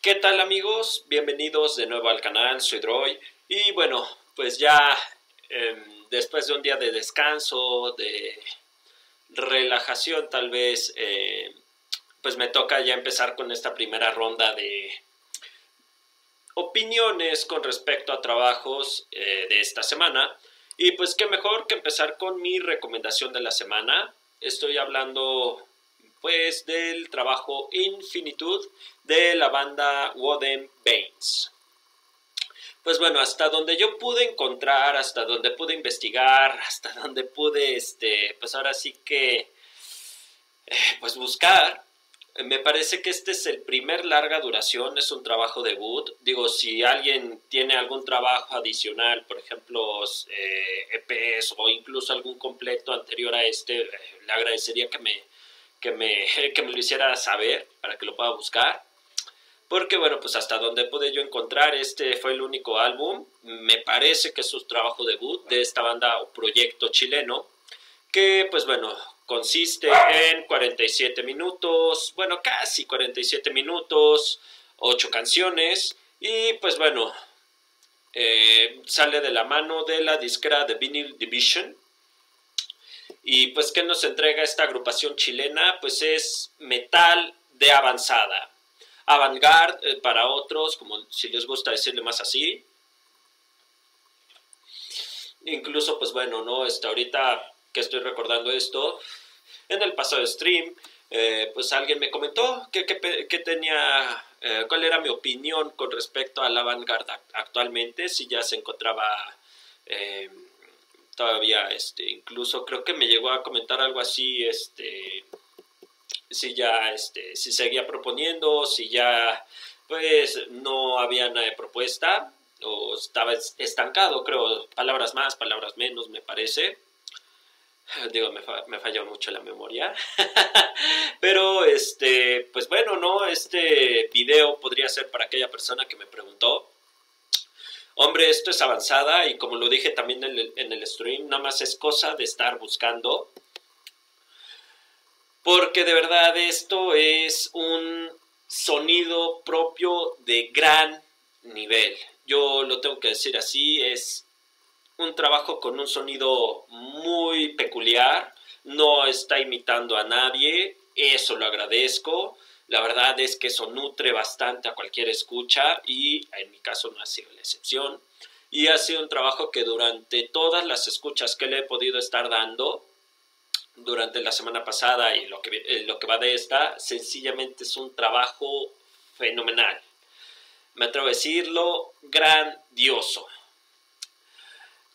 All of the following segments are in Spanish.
¿Qué tal amigos? Bienvenidos de nuevo al canal, soy Droy. Y bueno, pues ya después de un día de descanso, de relajación tal vez, pues me toca ya empezar con esta primera ronda de opiniones con respecto a trabajos de esta semana. Y pues qué mejor que empezar con mi recomendación de la semana. Estoy hablando pues del trabajo In Finitude de la banda Wooden Veins. Pues bueno, hasta donde yo pude encontrar, hasta donde pude investigar, hasta donde pude, pues ahora sí que, pues buscar, me parece que este es el primer larga duración, es un trabajo debut. Digo, si alguien tiene algún trabajo adicional, por ejemplo, EPs o incluso algún completo anterior a este, le agradecería que me lo hiciera saber para que lo pueda buscar, porque bueno, pues hasta donde pude yo encontrar, este fue el único álbum, me parece que es su trabajo debut de esta banda o proyecto chileno, que pues bueno, consiste en 47 minutos, bueno, casi 47 minutos, 8 canciones, y pues bueno, sale de la mano de la disquera The Vinyl Division. Y pues, ¿qué nos entrega esta agrupación chilena? Pues es metal de avanzada. Avant-garde para otros, como si les gusta decirle más así. Incluso, pues bueno, ¿no? Ahorita que estoy recordando esto, en el pasado stream, pues alguien me comentó que tenía, cuál era mi opinión con respecto a la avant-garde actualmente, si ya se encontraba... todavía, incluso creo que me llegó a comentar algo así, si ya, si seguía proponiendo, si ya, pues, no había nada de propuesta, o estaba estancado, creo, palabras más, palabras menos, me parece. Digo, me falló mucho la memoria. Pero, pues, bueno, ¿no? Este video podría ser para aquella persona que me preguntó. Hombre, esto es avanzada y como lo dije también en el stream, nada más es cosa de estar buscando. Porque de verdad esto es un sonido propio de gran nivel. Yo lo tengo que decir así, es un trabajo con un sonido muy peculiar. No está imitando a nadie, eso lo agradezco. La verdad es que eso nutre bastante a cualquier escucha y en mi caso no ha sido la excepción. Y ha sido un trabajo que durante todas las escuchas que le he podido estar dando, durante la semana pasada y lo que va de esta, sencillamente es un trabajo fenomenal. Me atrevo a decirlo, grandioso.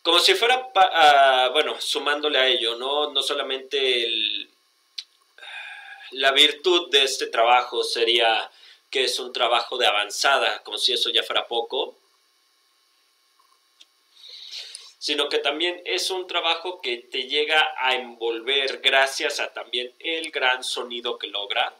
Como si fuera, bueno, sumándole a ello, ¿no? No solamente la virtud de este trabajo sería que es un trabajo de avanzada, como si eso ya fuera poco, sino que también es un trabajo que te llega a envolver gracias a también el gran sonido que logra.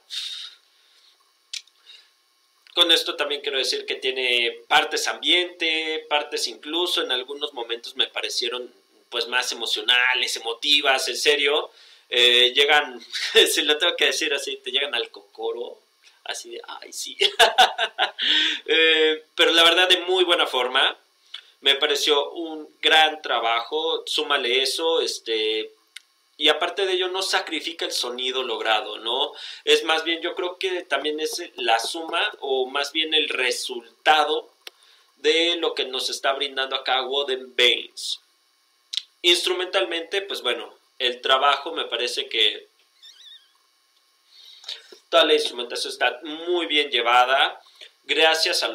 Con esto también quiero decir que tiene partes ambiente, partes incluso en algunos momentos me parecieron pues más emocionales, emotivas, en serio. Llegan, si lo tengo que decir así, te llegan al cocoro, así de, ay, sí. Pero la verdad, de muy buena forma, me pareció un gran trabajo, súmale eso, y aparte de ello no sacrifica el sonido logrado, ¿no? Es más bien, yo creo que también es la suma, o más bien el resultado de lo que nos está brindando acá Wooden Veins. Instrumentalmente, pues bueno, el trabajo me parece que toda la instrumentación está muy bien llevada, gracias a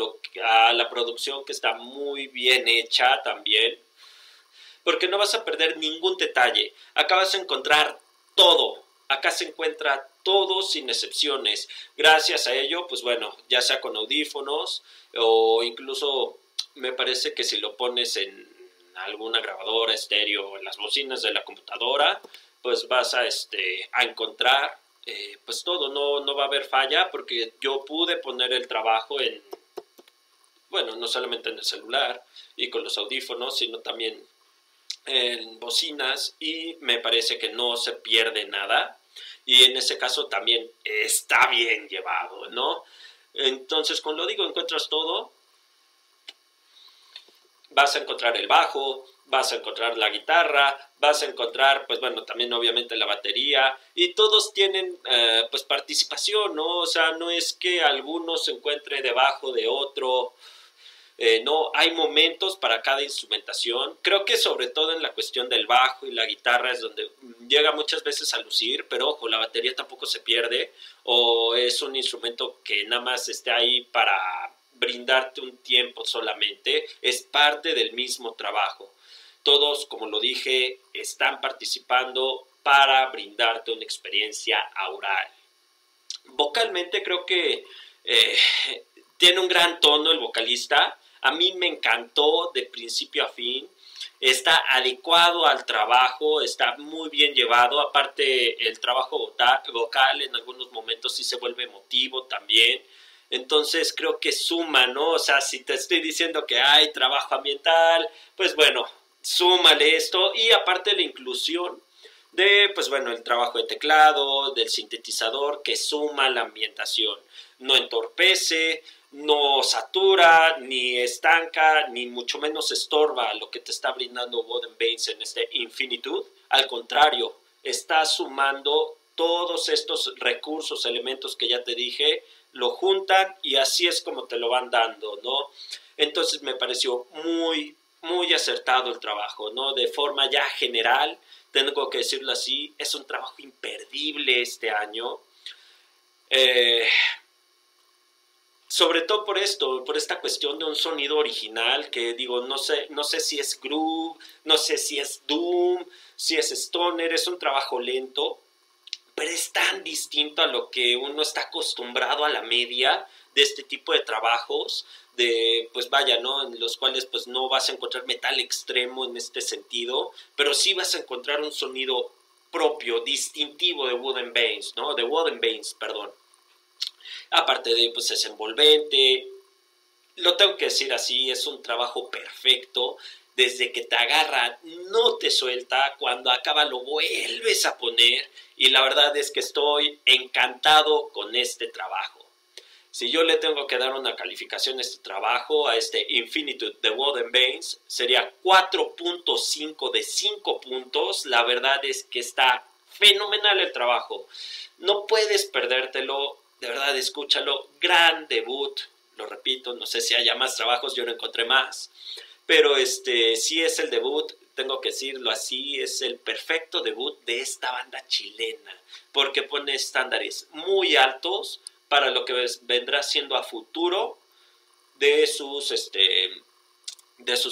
la producción que está muy bien hecha también, porque no vas a perder ningún detalle, acá vas a encontrar todo, acá se encuentra todo sin excepciones, gracias a ello, pues bueno, ya sea con audífonos o incluso me parece que si lo pones en alguna grabadora, estéreo, en las bocinas de la computadora, pues vas a encontrar pues todo, no va a haber falla porque yo pude poner el trabajo en, bueno, no solamente en el celular y con los audífonos, sino también en bocinas y me parece que no se pierde nada y en ese caso también está bien llevado, ¿no? Entonces con Lódigo encuentras todo. Vas a encontrar el bajo, vas a encontrar la guitarra, vas a encontrar, pues bueno, también obviamente la batería, y todos tienen pues participación, ¿no? O sea, no es que alguno se encuentre debajo de otro, no, hay momentos para cada instrumentación. Creo que sobre todo en la cuestión del bajo y la guitarra es donde llega muchas veces a lucir, pero ojo, la batería tampoco se pierde, o es un instrumento que nada más esté ahí para brindarte un tiempo solamente, es parte del mismo trabajo. Todos, como lo dije, están participando para brindarte una experiencia aural. Vocalmente creo que tiene un gran tono el vocalista. A mí me encantó de principio a fin. Está adecuado al trabajo, está muy bien llevado. Aparte, el trabajo vocal en algunos momentos sí se vuelve emotivo también. Entonces creo que suma, ¿no? O sea, si te estoy diciendo que hay trabajo ambiental, pues bueno, súmale esto. Y aparte la inclusión de, pues bueno, el trabajo de teclado, del sintetizador, que suma la ambientación. No entorpece, no satura, ni estanca, ni mucho menos estorba lo que te está brindando Wooden Veins en este Infinitud. Al contrario, está sumando todos estos recursos, elementos que ya te dije, lo juntan y así es como te lo van dando, ¿no? Entonces me pareció muy, muy acertado el trabajo, ¿no? De forma ya general, tengo que decirlo así, es un trabajo imperdible este año. Sobre todo por esto, por esta cuestión de un sonido original que digo, no sé si es groove, no sé si es doom, si es stoner, es un trabajo lento, pero es tan distinto a lo que uno está acostumbrado a la media de este tipo de trabajos, de, pues vaya, ¿no? En los cuales pues no vas a encontrar metal extremo en este sentido, pero sí vas a encontrar un sonido propio, distintivo de Wooden Veins, ¿no? De Wooden Veins, perdón. Aparte de, pues es envolvente, lo tengo que decir así, es un trabajo perfecto. Desde que te agarra, no te suelta, cuando acaba lo vuelves a poner y la verdad es que estoy encantado con este trabajo. Si yo le tengo que dar una calificación a este trabajo, a este Infinitude de Wooden Veins, sería 4.5 de 5 puntos. La verdad es que está fenomenal el trabajo. No puedes perdértelo, de verdad escúchalo. Gran debut, lo repito, no sé si haya más trabajos, yo no encontré más. Pero sí es el debut, tengo que decirlo así, es el perfecto debut de esta banda chilena. Porque pone estándares muy altos para lo que vendrá siendo a futuro de sus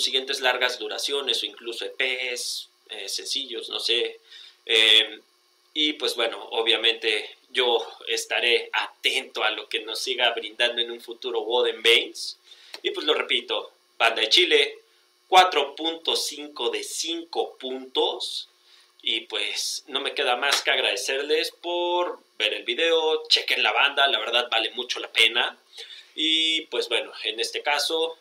siguientes largas duraciones o incluso EPs, sencillos, no sé. Y pues bueno, obviamente yo estaré atento a lo que nos siga brindando en un futuro Wooden Veins. Y pues lo repito, banda de Chile, 4.5 de 5 puntos y pues no me queda más que agradecerles por ver el video, chequen la banda, la verdad vale mucho la pena y pues bueno, en este caso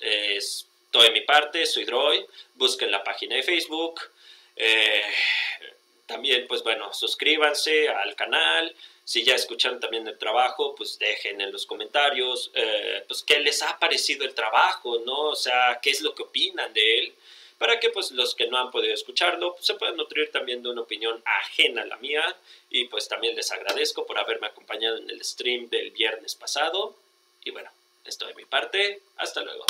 es todo de mi parte, soy Droid, busquen la página de Facebook, también pues bueno, suscríbanse al canal. Si ya escucharon también el trabajo, pues dejen en los comentarios, pues qué les ha parecido el trabajo, ¿no? O sea, qué es lo que opinan de él, para que pues los que no han podido escucharlo, pues, se puedan nutrir también de una opinión ajena a la mía. Y pues también les agradezco por haberme acompañado en el stream del viernes pasado. Y bueno, esto de mi parte, hasta luego.